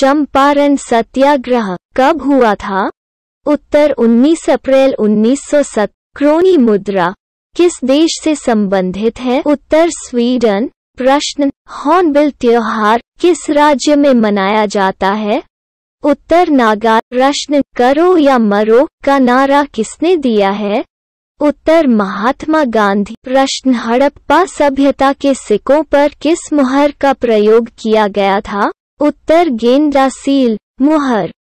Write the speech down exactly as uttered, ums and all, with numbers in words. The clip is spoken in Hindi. चंपारण सत्याग्रह कब हुआ था? उत्तर उन्नीस अप्रैल उन्नीस सौ सत्तर। क्रोनी मुद्रा किस देश से संबंधित है? उत्तर स्वीडन। प्रश्न हॉर्नबिल त्योहार किस राज्य में मनाया जाता है? उत्तर नागा। प्रश्न करो या मरो का नारा किसने दिया है? उत्तर महात्मा गांधी। प्रश्न हड़प्पा सभ्यता के सिक्कों पर किस मुहर का प्रयोग किया गया था? उत्तर गेंद्रासिल मुहर।